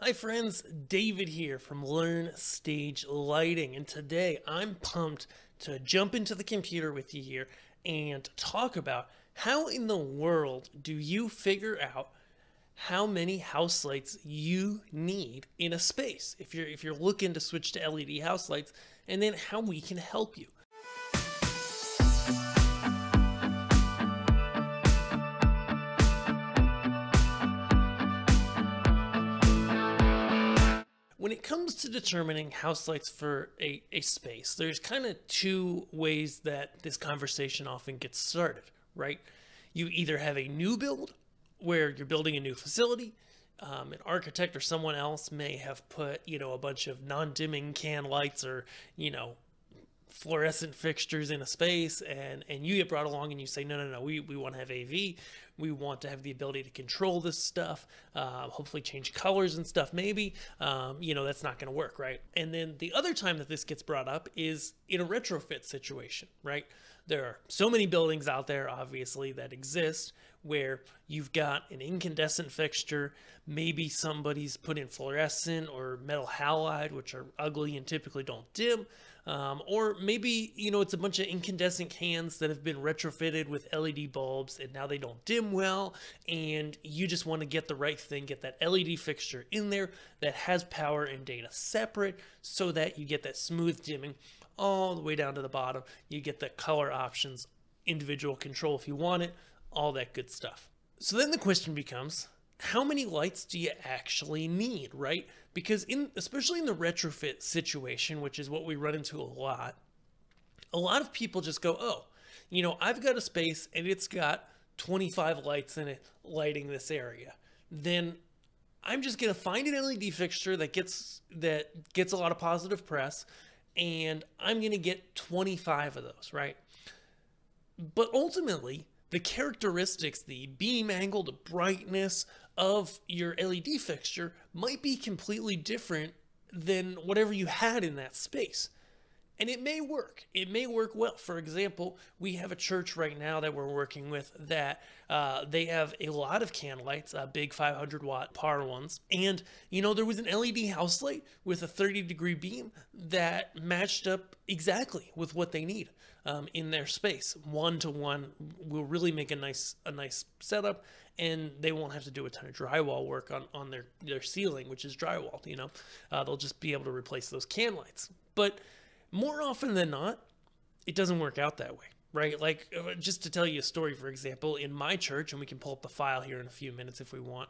Hi friends, David here from Learn Stage Lighting, and today I'm pumped to jump into the computer with you here and talk about how in the world do you figure out how many house lights you need in a space if you're looking to switch to LED house lights, and then how we can help you. When it comes to determining house lights for a space, there's kind of two ways that this conversation often gets started, right? You either have a new build where you're building a new facility, an architect or someone else may have put, a bunch of non-dimming can lights or, fluorescent fixtures in a space, and you get brought along and you say, no, we want to have AV, we want to have the ability to control this stuff, hopefully change colors and stuff maybe, that's not going to work, right? And then the other time that this gets brought up is in a retrofit situation, right? There are so many buildings out there, obviously, that exist where you've got an incandescent fixture, maybe somebody's put in fluorescent or metal halide, which are ugly and typically don't dim, or maybe, it's a bunch of incandescent cans that have been retrofitted with LED bulbs and now they don't dim well, and you just want to get the right thing, get that LED fixture in there that has power and data separate so that you get that smooth dimming all the way down to the bottom. You get the color options, individual control if you want it, all that good stuff. So then the question becomes, how many lights do you actually need, right? Because especially in the retrofit situation, which is what we run into a lot of people just go, oh, I've got a space and it's got 25 lights in it lighting this area. Then I'm just going to find an LED fixture that gets a lot of positive press, and I'm going to get 25 of those, right? But ultimately, the characteristics, the beam angle, the brightness of your LED fixture might be completely different than whatever you had in that space. And it may work. It may work well. For example, we have a church right now that we're working with that they have a lot of can lights, big 500-watt PAR ones. And, there was an LED house light with a 30-degree beam that matched up exactly with what they need in their space. One-to-one will really make a nice setup, and they won't have to do a ton of drywall work on their ceiling, which is drywall, They'll just be able to replace those can lights. But more often than not, it doesn't work out that way, right? Like, just to tell you a story, for example, in my church, and we can pull up the file here in a few minutes if we want,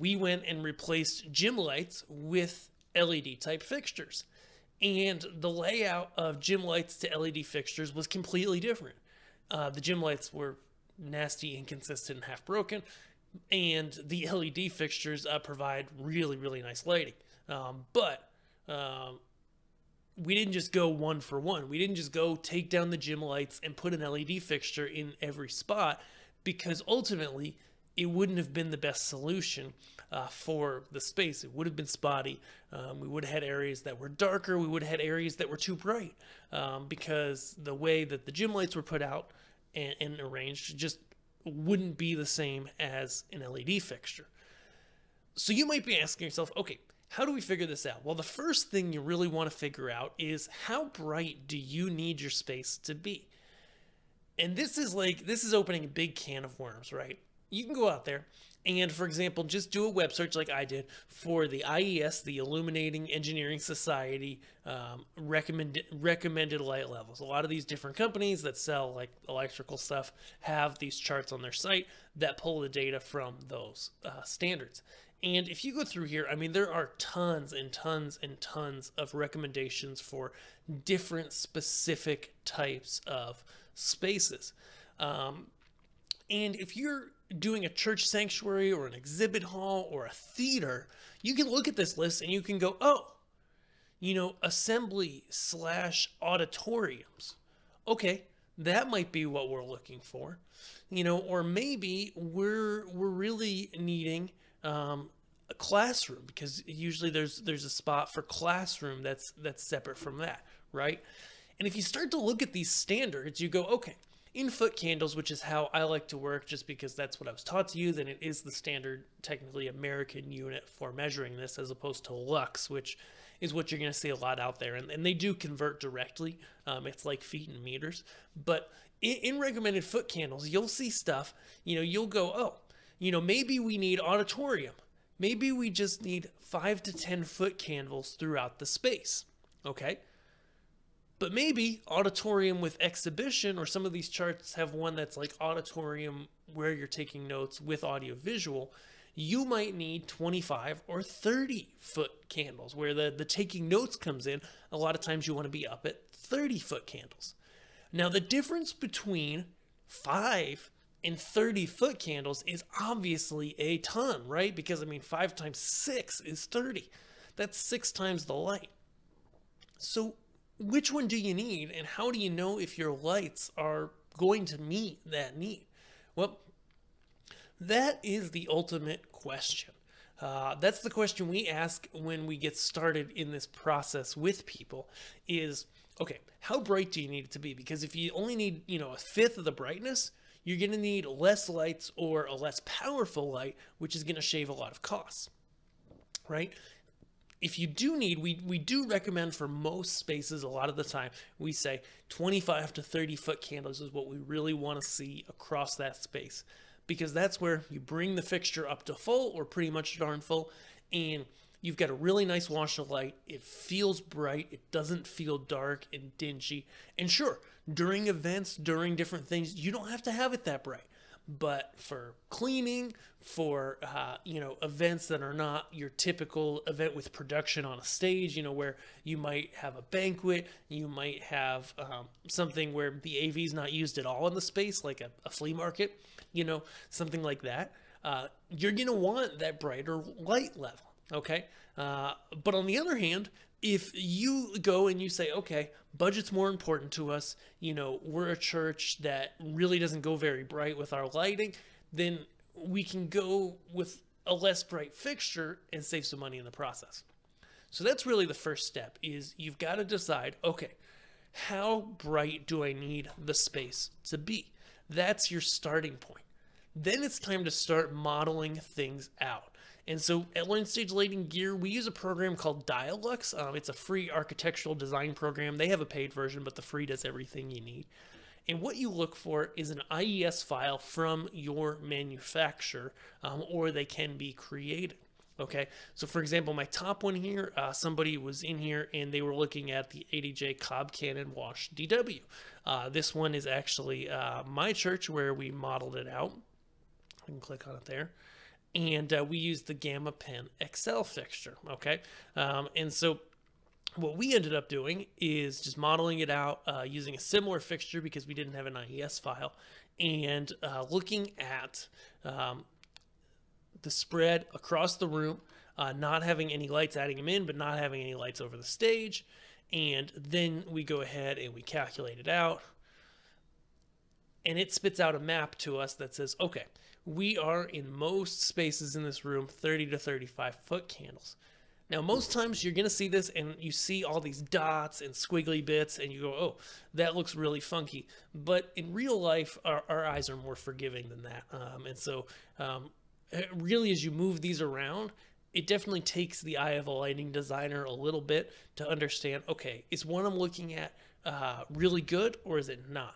we went and replaced gym lights with LED-type fixtures. And the layout of gym lights to LED fixtures was completely different. The gym lights were nasty, inconsistent, and half-broken, and the LED fixtures provide really, really nice lighting. We didn't just go one for one. We didn't just go take down the gym lights and put an LED fixture in every spot, because ultimately it wouldn't have been the best solution for the space. It would have been spotty. We would have had areas that were darker. We would have had areas that were too bright because the way that the gym lights were put out and arranged just wouldn't be the same as an LED fixture. So you might be asking yourself, okay, how do we figure this out? Well, the first thing you really want to figure out is how bright do you need your space to be? And this is opening a big can of worms, right? You can go out there and, for example, just do a web search like I did for the IES, the Illuminating Engineering Society recommended light levels. A lot of these different companies that sell like electrical stuff have these charts on their site that pull the data from those standards. And if you go through here, I mean, there are tons and tons and tons of recommendations for different specific types of spaces. And if you're doing a church sanctuary or an exhibit hall or a theater, you can look at this list and you can go, oh, assembly/auditoriums. Okay, that might be what we're looking for, or maybe we're really needing a classroom, because usually there's a spot for classroom that's separate from that, right? And if you start to look at these standards, you go, okay, in-foot candles, which is how I like to work just because that's what I was taught to use, and it is the standard, technically, American unit for measuring this as opposed to lux, which is what you're going to see a lot out there. And they do convert directly. It's like feet and meters. But in recommended foot candles, you'll see stuff, you'll go, oh, maybe we need auditorium. Maybe we just need 5 to 10 foot candles throughout the space, okay? But maybe auditorium with exhibition, or some of these charts have one that's like auditorium where you're taking notes with audiovisual, you might need 25 or 30 foot candles where the taking notes comes in. A lot of times you want to be up at 30 foot candles. Now the difference between 5 and 30 foot candles is obviously a ton, right? Because 5 times 6 is 30. That's 6 times the light. So which one do you need, and how do you know if your lights are going to meet that need? Well, that is the ultimate question. That's the question we ask when we get started in this process with people is, okay, how bright do you need it to be? Because if you only need, a fifth of the brightness, you're going to need less lights or a less powerful light, which is going to shave a lot of costs, right? If you do need, we do recommend for most spaces a lot of the time, we say 25 to 30 foot candles is what we really want to see across that space, because that's where you bring the fixture up to full or pretty much darn full, and you've got a really nice wash of light. It feels bright. It doesn't feel dark and dingy. And sure, during events, during different things, you don't have to have it that bright. But for cleaning, for events that are not your typical event with production on a stage, where you might have a banquet, you might have something where the AV is not used at all in the space, like a flea market, something like that, you're going to want that brighter light level, okay? But on the other hand, if you go and you say, okay, budget's more important to us, we're a church that really doesn't go very bright with our lighting, then we can go with a less bright fixture and save some money in the process. So that's really the first step is you've got to decide, okay, how bright do I need the space to be? That's your starting point. Then it's time to start modeling things out. And so at Learn Stage Lighting Gear, we use a program called DIALux. It's a free architectural design program. They have a paid version, but the free does everything you need. And what you look for is an IES file from your manufacturer, or they can be created. Okay, so for example, my top one here, somebody was in here and they were looking at the ADJ Cobb Cannon Wash DW. This one is actually my church where we modeled it out. I can click on it there. And we used the Gamma Pen XL fixture, okay? And so what we ended up doing is just modeling it out using a similar fixture because we didn't have an IES file, and looking at the spread across the room, not having any lights, adding them in, but not having any lights over the stage. And then we go ahead and we calculate it out, and it spits out a map to us that says, okay, we are in most spaces in this room 30 to 35 foot candles. Now most times you're going to see this and you see all these dots and squiggly bits and you go, oh, that looks really funky. But in real life, our eyes are more forgiving than that. And so really as you move these around, it definitely takes the eye of a lighting designer a little bit to understand, okay, is what I'm looking at really good or is it not?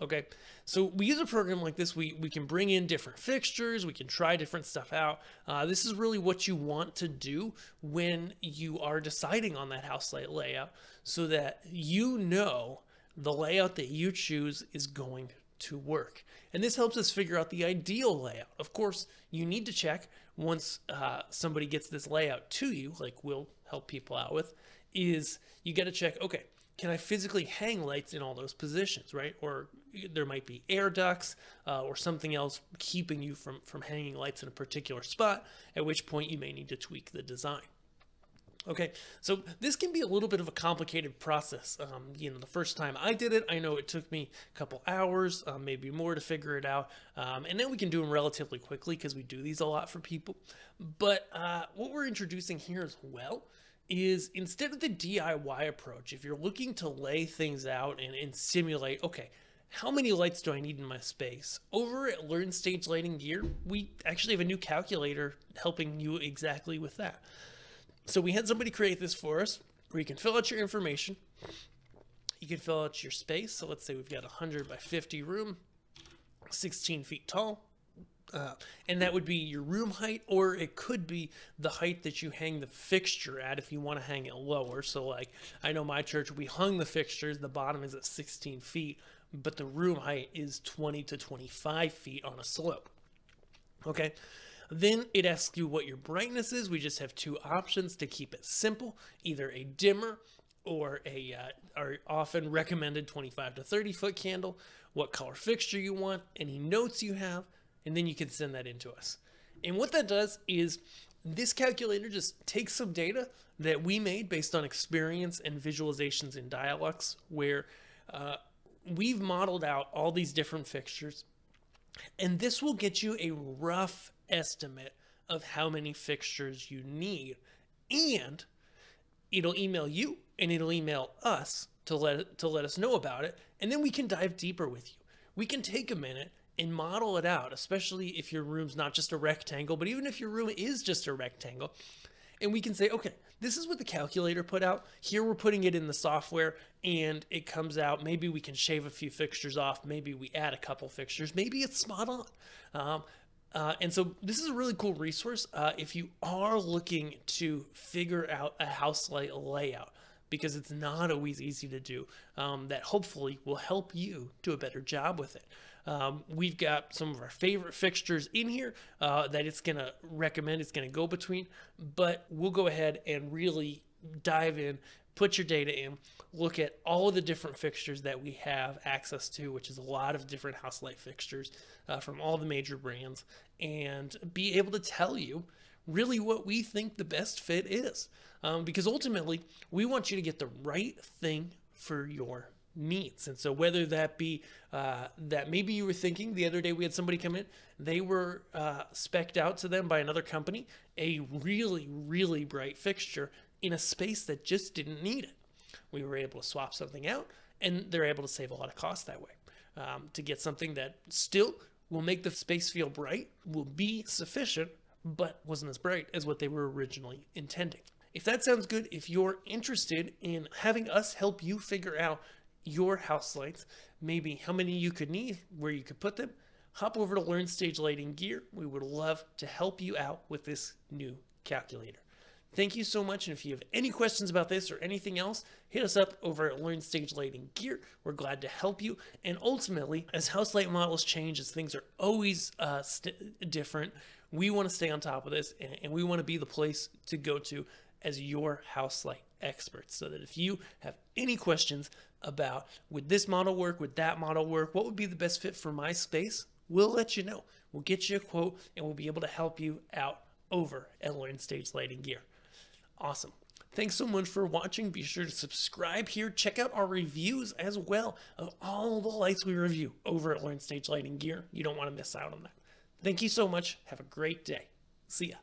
Okay, so we use a program like this. We can bring in different fixtures. We can try different stuff out. This is really what you want to do when you are deciding on that house light layout so that you know the layout that you choose is going to work. And this helps us figure out the ideal layout. Of course, you need to check once somebody gets this layout to you, like we'll help people out with, is you got to check, okay, can I physically hang lights in all those positions, right? Or there might be air ducts or something else keeping you from hanging lights in a particular spot, at which point you may need to tweak the design. Okay, so this can be a little bit of a complicated process. The first time I did it, I know it took me a couple hours, maybe more to figure it out. And then we can do them relatively quickly because we do these a lot for people. But what we're introducing here as well is instead of the DIY approach, if you're looking to lay things out and simulate, okay, How many lights do I need in my space? Over at Learn Stage Lighting Gear, we actually have a new calculator helping you exactly with that. So we had somebody create this for us, where you can fill out your information. You can fill out your space. So let's say we've got a 100 by 50 room, 16 feet tall. And that would be your room height, or it could be the height that you hang the fixture at if you want to hang it lower. So like, I know my church, we hung the fixtures, the bottom is at 16 feet, but the room height is 20 to 25 feet on a slope. Okay. Then it asks you what your brightness is. We just have two options to keep it simple, either a dimmer or a our often recommended 25 to 30 foot candle, what color fixture you want, any notes you have, and then you can send that in to us. And what that does is this calculator just takes some data that we made based on experience and visualizations in DIALux, where we've modeled out all these different fixtures, and this will get you a rough estimate of how many fixtures you need. And it'll email you and it'll email us to let us know about it. And then we can dive deeper with you. We can take a minute and model it out, especially if your room's not just a rectangle, but even if your room is just a rectangle, and we can say, okay, this is what the calculator put out. Here we're putting it in the software and it comes out. Maybe we can shave a few fixtures off. Maybe we add a couple fixtures. Maybe it's spot on. And so this is a really cool resource if you are looking to figure out a house light layout, because it's not always easy to do. That hopefully will help you do a better job with it. We've got some of our favorite fixtures in here that it's going to recommend, it's going to go between, but we'll go ahead and really dive in, put your data in, look at all of the different fixtures that we have access to, which is a lot of different house light fixtures from all the major brands, and be able to tell you really what we think the best fit is. Because ultimately, we want you to get the right thing for your needs. And so whether that be that maybe you were thinking, the other day we had somebody come in, they were spec'd out to them by another company, a really, really bright fixture in a space that just didn't need it. We were able to swap something out, and they're able to save a lot of cost that way to get something that still will make the space feel bright, will be sufficient, but wasn't as bright as what they were originally intending. If that sounds good, if you're interested in having us help you figure out your house lights, maybe how many you could need, where you could put them, hop over to Learn Stage Lighting Gear. We would love to help you out with this new calculator. Thank you so much, and if you have any questions about this or anything else, hit us up over at Learn Stage Lighting Gear. We're glad to help you, and ultimately, as house light models change, as things are always different, we want to stay on top of this, and we want to be the place to go to as your house light experts, so that if you have any questions about, would this model work, would that model work, what would be the best fit for my space, we'll let you know. We'll get you a quote, and we'll be able to help you out over at Learn Stage Lighting Gear. Awesome. Thanks so much for watching. Be sure to subscribe here. Check out our reviews as well of all the lights we review over at Learn Stage Lighting Gear. You don't want to miss out on that. Thank you so much. Have a great day. See ya.